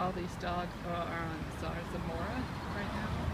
All these dogs are on Tsar Zamora right now.